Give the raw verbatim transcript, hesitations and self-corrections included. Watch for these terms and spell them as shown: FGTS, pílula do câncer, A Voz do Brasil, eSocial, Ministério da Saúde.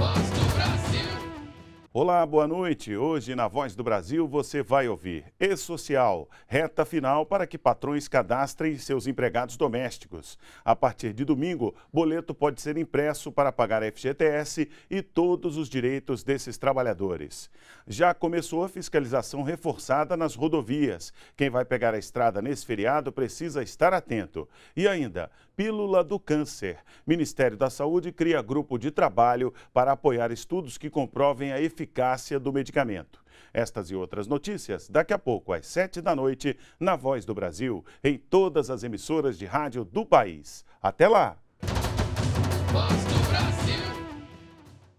Voz do Brasil. Olá, boa noite. Hoje na Voz do Brasil você vai ouvir eSocial, reta final para que patrões cadastrem seus empregados domésticos. A partir de domingo, boleto pode ser impresso para pagar F G T S e todos os direitos desses trabalhadores. Já começou a fiscalização reforçada nas rodovias. Quem vai pegar a estrada nesse feriado precisa estar atento. E ainda, Pílula do Câncer. Ministério da Saúde cria grupo de trabalho para apoiar estudos que comprovem a eficácia do medicamento. Estas e outras notícias daqui a pouco, às sete da noite, na Voz do Brasil, em todas as emissoras de rádio do país. Até lá! Voz do Brasil.